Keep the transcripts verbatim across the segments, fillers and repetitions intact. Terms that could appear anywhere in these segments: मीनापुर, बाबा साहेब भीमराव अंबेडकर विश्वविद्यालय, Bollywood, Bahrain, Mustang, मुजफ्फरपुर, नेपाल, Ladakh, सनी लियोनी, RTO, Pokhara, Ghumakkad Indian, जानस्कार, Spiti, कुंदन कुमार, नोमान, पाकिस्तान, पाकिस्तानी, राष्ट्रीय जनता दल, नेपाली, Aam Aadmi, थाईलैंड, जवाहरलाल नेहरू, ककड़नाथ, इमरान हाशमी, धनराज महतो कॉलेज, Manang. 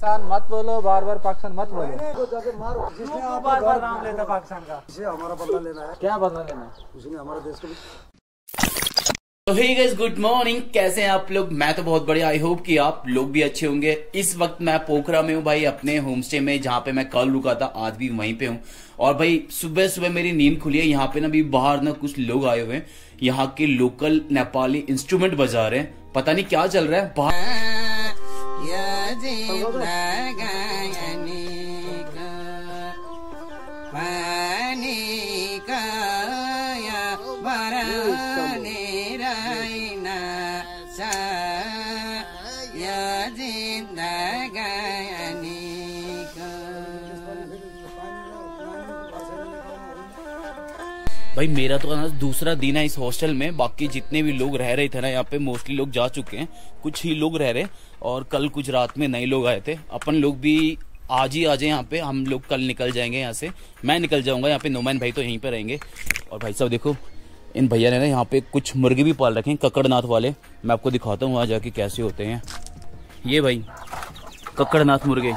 पाकिस्तान मत बोलो, बार बार पाकिस्तान मत बोलो। मारो जिसने बार बार नाम लेता पाकिस्तान का, जिसे हमारा बदला लेना है। क्या बदला लेना है? उसने हमारे देश को। तो हे गाइस, गुड मॉर्निंग, कैसे हैं आप लोग? मैं तो बहुत बढ़िया, आई होप कि आप लोग भी अच्छे होंगे। इस वक्त मैं पोखरा में हूँ भाई, अपने होम स्टे में, जहाँ पे मैं कल रुका था, आज भी वहीं पे हूँ। और भाई सुबह सुबह मेरी नींद खुली है। यहाँ पे ना अभी बाहर ना कुछ लोग आए हुए हैं, यहाँ के लोकल नेपाली इंस्ट्रूमेंट बजा रहे हैं, पता नहीं क्या चल रहा है बाहर। भाई मेरा तो ना दूसरा दिन है इस हॉस्टल में, बाकी जितने भी लोग रह रहे थे ना यहाँ पे, मोस्टली लोग जा चुके हैं, कुछ ही लोग रह रहे, और कल कुछ रात में नए लोग आए थे। अपन लोग भी आज ही आ जाए यहाँ पे, हम लोग कल निकल जाएंगे यहाँ से, मैं निकल जाऊंगा यहाँ पे, नोमैन भाई तो यहीं पे रहेंगे। और भाई साहब देखो, इन भैया ने ना यहाँ पे कुछ मुर्गी भी पाल रखे हैं, ककड़नाथ वाले। मैं आपको दिखाता हूँ वहाँ जाके कैसे होते हैं। ये भाई ककड़नाथ मुर्गे,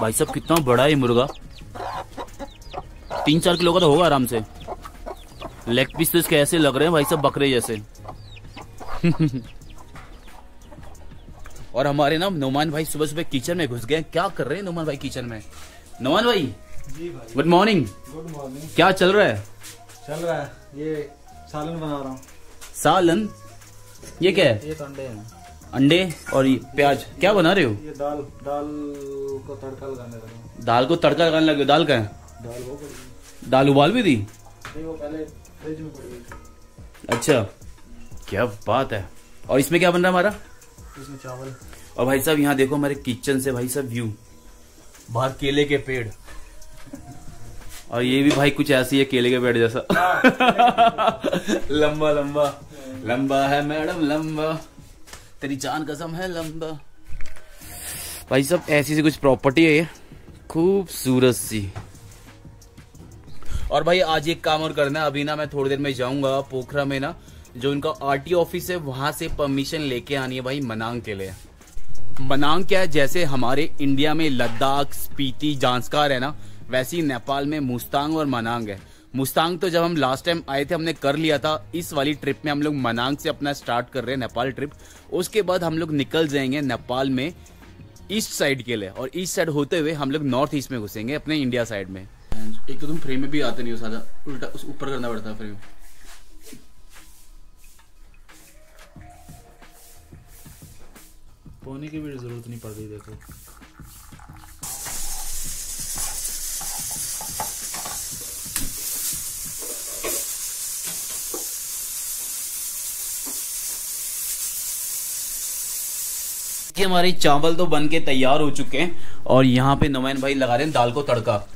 भाई साहब कितना बड़ा है मुर्गा, तीन चार किलो का तो होगा आराम से। लेग पीस तो इसके ऐसे लग रहे हैं भाई साहब, बकरे जैसे। और हमारे ना नोमान भाई सुबह सुबह किचन में घुस गए। क्या कर रहे हैं नोमान भाई किचन में? नोमान भाई, गुड मॉर्निंग। Good morning. क्या चल रहा है? चल रहा है, ये सालन बना रहा हूँ। सालन? ये क्या है? ये तो अंडे हैं। अंडे और ये प्याज। ये, क्या बना रहे हो? ये दाल, दाल को तड़का लगाने लगे। दाल को तड़का लगाने लगे। दाल का है? दाल वो पड़ी। दाल उबाल भी दी? नहीं, वो पहले फ्रिज में पड़ी थी। अच्छा, क्या बात है। और इसमें क्या बन रहा है हमारा? इसमें चावल। और भाई साहब यहाँ देखो हमारे किचन से भाई साहब व्यू, बाहर केले के पेड़, और ये भी भाई कुछ ऐसी है केले के पेड़ जैसा। लंबा लंबा लंबा है मैडम, लंबा तेरी जान कसम है लंबा। भाई साहब ऐसी सी कुछ प्रॉपर्टी है ये, खूबसूरत सी। और भाई आज एक काम और करना है, अभी ना मैं थोड़ी देर में जाऊंगा पोखरा में ना, जो उनका आरटीओ ऑफिस है, वहां से परमिशन लेके आनी है भाई मनांग के लिए। मनांग क्या है? जैसे हमारे इंडिया में लद्दाख, स्पीति, जानस्कार है ना, वैसी नेपाल में मुस्तांग और मनांग है। मुस्तांग तो जब हम लास्ट टाइम आए थे हमने कर लिया था, इस वाली ट्रिप में हम लोग मनांग से अपना स्टार्ट कर रहे हैं नेपाल ट्रिप। उसके बाद हम लोग निकल जाएंगे नेपाल में ईस्ट साइड के लिए, और ईस्ट साइड होते हुए हम लोग नॉर्थ ईस्ट में घुसेंगे अपने इंडिया साइड में। एक तो तुम फ्रेम में भी आते नहीं हो, सादा उल्टा उस ऊपर करना पड़ता है फ्रेम। पानी की भी जरूरत नहीं पड़ती। देखो कि हमारे चावल तो बन के तैयार हो चुके हैं, और यहाँ पे नोमैन भाई लगा रहे हैं दाल को तड़का।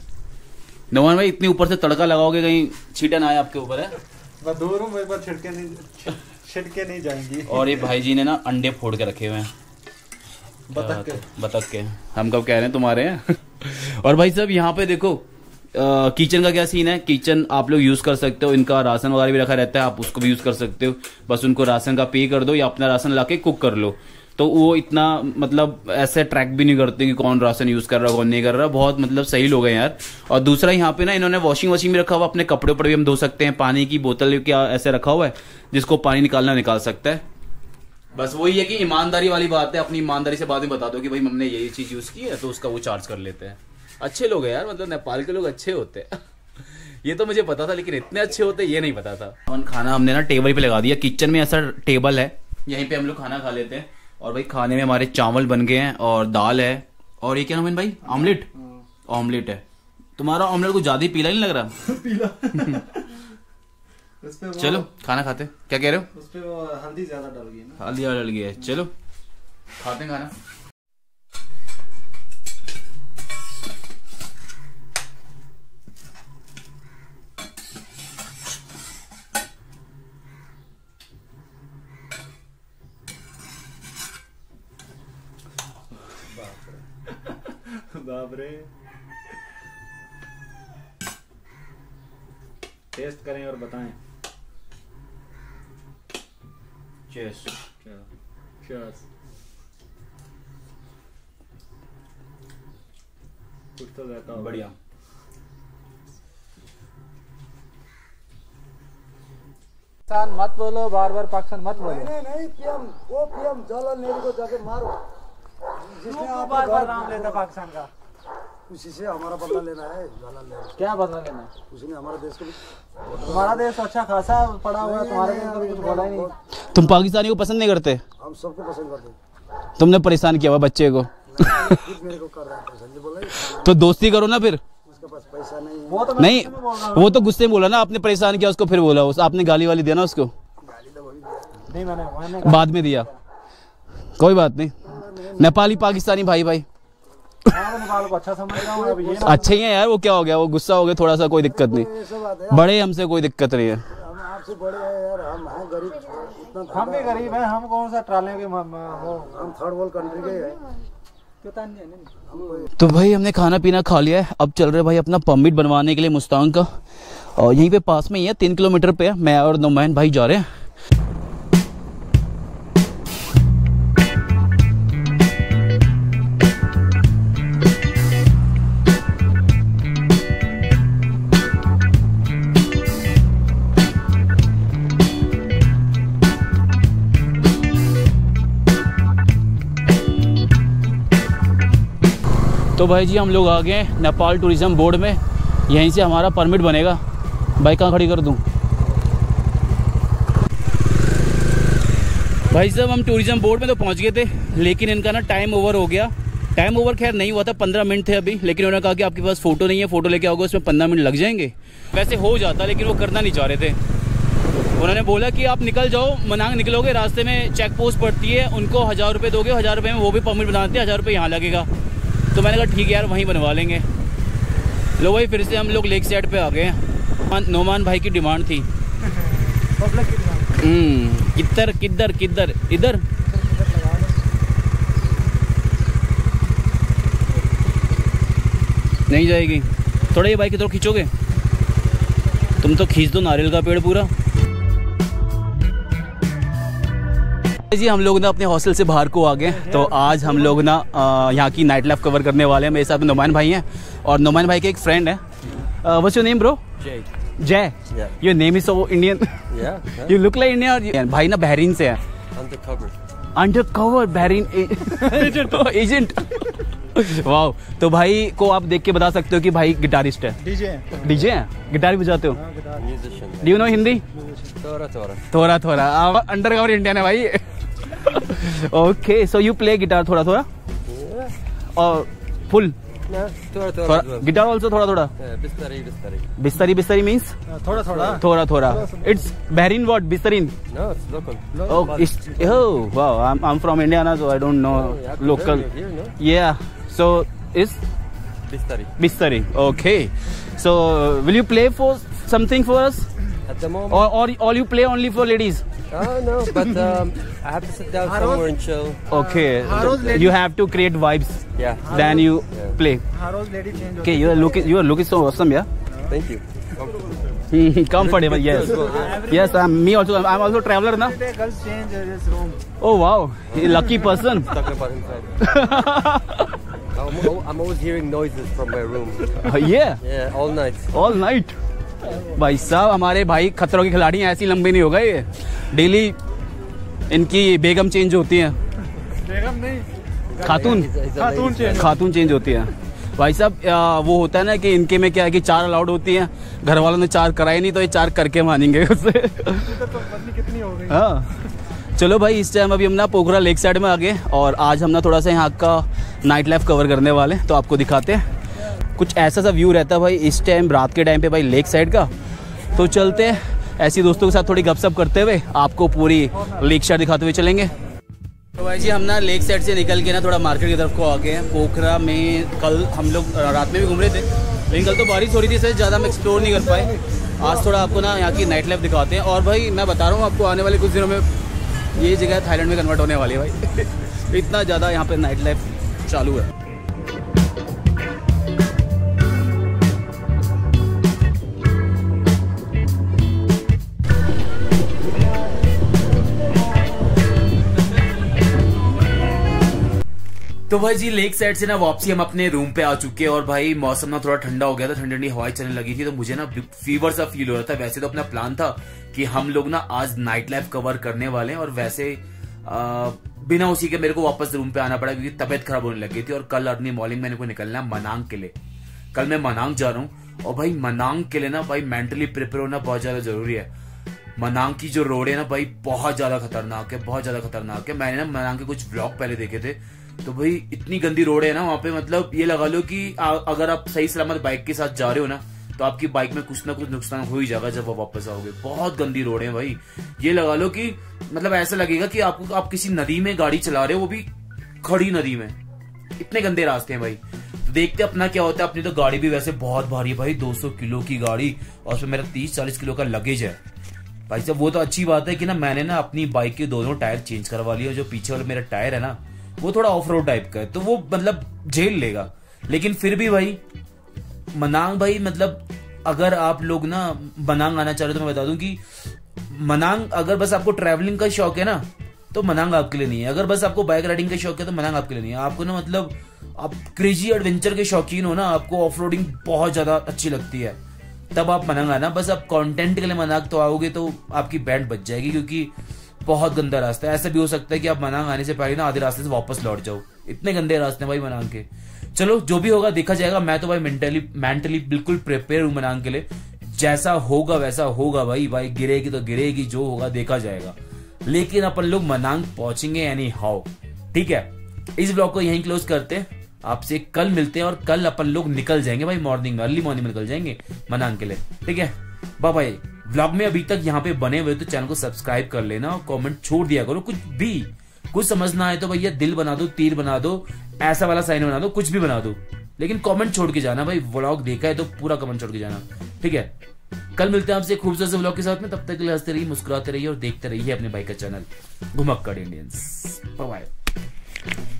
नोमान भाई इतने ऊपर से तड़का लगाओगे कहीं छीटा ना आए आपके ऊपर? है मैं दूर हूँ, एक बार छिड़के नहीं छिड़के नहीं जाएंगी। और ये भाई जी ने ना अंडे फोड़ के रखे हुए हैं, बतख के, बतख के। हम कब कह रहे हैं तुम्हारे हैं। और भाई साहब यहाँ पे देखो किचन का क्या सीन है। किचन आप लोग यूज कर सकते हो, इनका राशन वगैरह भी रखा रहता है, आप उसको भी यूज कर सकते हो। बस उनको राशन का पे कर दो या अपना राशन ला के कुक कर लो, तो वो इतना मतलब ऐसे ट्रैक भी नहीं करते कि कौन राशन यूज कर रहा है कौन नहीं कर रहा। बहुत मतलब सही लोग हैं यार। और दूसरा यहाँ पे ना इन्होंने वॉशिंग मशीन में रखा हुआ, अपने कपड़े पर भी हम धो सकते हैं। पानी की बोतल क्या ऐसे रखा हुआ है, जिसको पानी निकालना निकाल सकता है। बस वही है कि ईमानदारी वाली बात है, अपनी ईमानदारी से बाद में बता दो कि भाई हमने यही चीज यूज की है, तो उसका वो चार्ज कर लेते हैं। अच्छे लोग हैं यार, मतलब नेपाल के लोग अच्छे होते हैं। ये तो मुझे पता था, लेकिन इतने अच्छे होते ये नहीं पता था। और खाना हमने ना टेबल पे लगा दिया, किचन में ऐसा टेबल है, यहीं पे हम लोग खाना खा लेते हैं। और भाई खाने में हमारे चावल बन गए हैं और दाल है, और ये क्या नाम है भाई? ऑमलेट। ऑमलेट है। तुम्हारा ऑमलेट को ज्यादा पीला नहीं लग रहा? पीला। चलो खाना खाते। क्या कह रहे हो? उस पे वो हल्दी ज्यादा डाल गई है। हल्दी ज्यादा डाल गई है। चलो खाते हैं खाना। टेस्ट करें और बताएं। चीयर्स। चीयर्स। कुछ तो रहता होगा। बढ़िया। पाकिस्तान मत बोलो, बार बार पाकिस्तान मत बोलो। नहीं नहीं पीएम, वो पीएम जवाहरलाल नेहरू को जाके मारो जिसने आपका बार नाम लेता पाकिस्तान का। उसी से हमारा बदला लेना है। क्या बदला लेना है? उसने हमारे देश को, हमारा देश अच्छा खासा पड़ा हुआ, तुम्हारे लिए कभी कुछ बोला ही नहीं। तुम पाकिस्तानी को पसंद नहीं करते? हम सबको पसंद करते। तुमने परेशान किया हुआ बच्चे को, मेरे को कर रहा है परेशान, बोला तो दोस्ती करो ना फिर। उसके पास पैसा नहीं है। वो तो नहीं, वो तो गुस्से में बोला ना आपने, परेशान किया उसको, फिर बोला आपने गाली वाली दिया ना उसको। गाली नहीं बाद में दिया, कोई बात नहीं। नेपाली पाकिस्तानी भाई भाई को अच्छा समझ, अच्छे ही है यार। वो क्या हो गया, वो गुस्सा हो गया थोड़ा सा, कोई दिक्कत नहीं। बड़े हमसे कोई दिक्कत नहीं है, हम आपसे बड़े हैं यार। हम हैं गरीब, इतना हम भी गरीब हैं। हम कौन सा ट्राले के, हम थर्ड वर्ल्ड कंट्री के हैं। तो भाई हमने खाना पीना खा लिया है, अब चल रहे भाई अपना परमिट बनवाने के लिए मुस्तांग का। और यहीं पे पास में ही है, तीन किलोमीटर पे मैं और नुमान भाई जा रहे हैं। तो भाई जी हम लोग आ गए नेपाल टूरिज़म बोर्ड में, यहीं से हमारा परमिट बनेगा। बाइक कहाँ खड़ी कर दूँ? भाई साहब हम टूरिज़म बोर्ड में तो पहुँच गए थे, लेकिन इनका ना टाइम ओवर हो गया। टाइम ओवर खैर नहीं हुआ था, पंद्रह मिनट थे अभी, लेकिन उन्होंने कहा कि आपके पास फ़ोटो नहीं है, फ़ोटो लेके आओगे उसमें पंद्रह मिनट लग जाएंगे। वैसे हो जाता, लेकिन वो करना नहीं चाह रहे थे। उन्होंने बोला कि आप निकल जाओ, मनांग निकलोगे रास्ते में चेक पोस्ट पड़ती है, उनको हज़ार रुपये दोगे, हज़ार रुपये में वो भी परमिट बनाते हैं, हज़ार रुपये यहाँ लगेगा। तो मैंने कहा ठीक है यार, वहीं बनवा लेंगे। लो भाई फिर से हम लोग लेक साइड पे आ गए हैं। नोमान भाई की डिमांड थी किधर किधर किधर इधर। नहीं जाएगी, थोड़ा ये बाइक इधर खींचोगे तुम? तो खींच दो नारियल का पेड़ पूरा। जी हम लोग ना अपने हॉस्टल से बाहर को आ गए, तो आज हम लोग ना यहाँ की नाइट लाइफ कवर करने वाले हैं। मेरे साथ में नोमान भाई हैं और नोमान भाई के एक फ्रेंड है। What's your name bro? Jai. Jai, your name is so Indian, you look like Indian. भाई ना बहरीन से है, under cover Bahrain agent. Wow, तो भाई को आप देख के बता सकते हो कि भाई गिटारिस्ट है, डीजे है। डीजे है, गिटार बजाते हो? Do you know Hindi? थोड़ा थोड़ा थोड़ा थोड़ा। अंडर कवर इंडियन है भाई। Okay, so you play guitar थोड़ा थोड़ा और फुल थोड़ा थोड़ा गिटार ऑल्सो थोड़ा थोड़ा। बिस्तरी बिस्तरी बिस्तरी बिस्तरी मींस थोड़ा थोड़ा थोड़ा थोड़ा। इट्स बहरीन वर्ड बिस्तरीन? No, it's local. Oh oh wow, I am from India ना, so I don't know local. Yeah so is बिस्तरी बिस्तरी। Okay, so will you play for something for us at the moment, or or all you play only for ladies? Oh no, but um, I have to sit down Haroz, somewhere and chill. Okay, uh, you have to create vibes. Yeah. Haroz, then you yeah. play. Haroz lady change. Okay, you are looking, you are looking so awesome, yeah. Thank you. Comfortable, yes. Yes, I'm me also. I'm also traveler, na. Girls change this room. Oh wow, lucky person. I'm always hearing noises from my room. Uh, yeah. Yeah, all night. All night. भाई साहब हमारे भाई खतरों के खिलाड़ी हैं, ऐसी लंबी नहीं होगा ये। डेली इनकी बेगम चेंज होती है, बेगम नहीं खातून, खातून चेंज, खातून चेंज होती है भाई साहब। वो होता है ना कि इनके में क्या है कि चार अलाउड होती हैं, घर वालों ने चार कराई नहीं, तो ये चार करके मानेंगे उससे। हाँ चलो भाई, इस टाइम अभी हम ना पोखरा लेक साइड में आ गए और आज हम ना थोड़ा सा यहाँ का नाइट लाइफ कवर करने वाले हैं। तो आपको दिखाते हैं, कुछ ऐसा सा व्यू रहता है भाई इस टाइम, रात के टाइम पे भाई लेक साइड का। तो चलते हैं ऐसी दोस्तों के साथ थोड़ी गपशप करते हुए, आपको पूरी लेक साइड दिखाते हुए चलेंगे। तो भाई जी हम ना लेक साइड से निकल के ना थोड़ा मार्केट की तरफ को आ गए हैं। पोखरा में कल हम लोग रात में भी घूम रहे थे, लेकिन कल तो बारिश हो रही थी सर, ज़्यादा हम एक्सप्लोर नहीं कर पाए। आज थोड़ा आपको ना यहाँ की नाइट लाइफ दिखाते हैं। और भाई मैं बता रहा हूँ आपको, आने वाले कुछ दिनों में ये जगह थाईलैंड में कन्वर्ट होने वाली है भाई। इतना ज़्यादा यहाँ पर नाइट लाइफ चालू है। तो भाई जी लेक साइड से ना वापसी हम अपने रूम पे आ चुके हैं और भाई मौसम ना थोड़ा ठंडा हो गया था, ठंडी ठंडी हवाएं चलने लगी थी, तो मुझे ना फीवर सा फील हो रहा था। वैसे तो अपना प्लान था कि हम लोग ना आज नाइट लाइफ कवर करने वाले हैं और वैसे आ, बिना उसी के मेरे को वापस रूम पे आना पड़ा क्योंकि तबियत खराब होने लगी थी। और कल अर्ली मॉर्निंग मैंने को निकलना है मनांग के लिए, कल मैं मनांग जा रहा हूँ। और भाई मनांग के लिए ना भाई मेंटली प्रिपेयर होना बहुत ज्यादा जरूरी है। मनांग की जो रोड है ना भाई बहुत ज्यादा खतरनाक है, बहुत ज्यादा खतरनाक है। मैंने ना मनांग के कुछ ब्लॉग पहले देखे थे, तो भाई इतनी गंदी रोड है ना वहाँ पे, मतलब ये लगा लो कि आ, अगर आप सही सलामत बाइक के साथ जा रहे हो ना तो आपकी बाइक में कुछ ना कुछ नुकसान हो ही जाएगा जब आप वापस आओगे। बहुत गंदी रोड है भाई, ये लगा लो कि मतलब ऐसा लगेगा कि आपको आप किसी नदी में गाड़ी चला रहे हो, वो भी खड़ी नदी में। इतने गंदे रास्ते हैं भाई, तो देखते अपना क्या होता है। अपनी तो गाड़ी भी वैसे बहुत भारी है भाई, दो सौ किलो की गाड़ी और उसमें मेरा तीस चालीस किलो का लगेज है भाई साहब। वो तो अच्छी बात है कि ना मैंने ना अपनी बाइक के दोनों टायर चेंज करवा लिए और जो पीछे वाला मेरा टायर है ना वो थोड़ा ऑफ रोड टाइप का है, तो वो मतलब झेल लेगा। लेकिन फिर भी भाई मनांग भाई मतलब अगर आप लोग ना मनांग आना चाह रहे हो तो मैं बता दूं कि मनांग अगर बस आपको ट्रैवलिंग का शौक है ना तो मनांग आपके लिए नहीं है। अगर बस आपको बाइक राइडिंग का शौक है तो मनांग आपके लिए नहीं है। आपको ना मतलब आप क्रेजी एडवेंचर के शौकीन हो ना, आपको ऑफ रोडिंग बहुत ज्यादा अच्छी लगती है, तब आप मनांग आना। बस आप कॉन्टेंट के लिए मनांग तो आओगे तो आपकी बैंड बच जाएगी क्योंकि बहुत गंदा रास्ता है। ऐसा भी हो सकता है कि आप मनांग आने से पहले ना आधे रास्ते से वापस लौट जाओ, इतने गंदे रास्ते हैं भाई मनांग के। चलो जो भी होगा देखा जाएगा। मैं तो भाई मेंटली मेंटली बिल्कुल प्रिपेयर हूँ मनांग के लिए, जैसा होगा वैसा होगा भाई। भाई गिरेगी तो गिरेगी, जो होगा देखा जाएगा, लेकिन अपन लोग मनांग पहुंचेंगे एनी हाउ। ठीक है, इस ब्लॉग को यहीं क्लोज करते हैं, आपसे कल मिलते हैं और कल अपन लोग निकल जाएंगे भाई, मॉर्निंग में अर्ली मॉर्निंग में निकल जाएंगे मनांग के लिए। ठीक है, बाय बाय। व्लॉग में अभी तक यहाँ पे बने हुए तो चैनल को सब्सक्राइब कर लेना और कमेंट छोड़ दिया करो। कुछ भी कुछ समझना है तो भैया दिल बना दो, तीर बना दो, ऐसा वाला साइन बना दो, कुछ भी बना दो, लेकिन कमेंट छोड़ के जाना भाई। व्लॉग देखा है तो पूरा कमेंट छोड़ के जाना। ठीक है, कल मिलते हैं आपसे खूबसूरत से व्लॉग के साथ में। तब तक के लिए हंसते रहिए, मुस्कुराते रहिए और देखते रहिए अपने भाई का channel Ghumakkad Indians. Bye bye.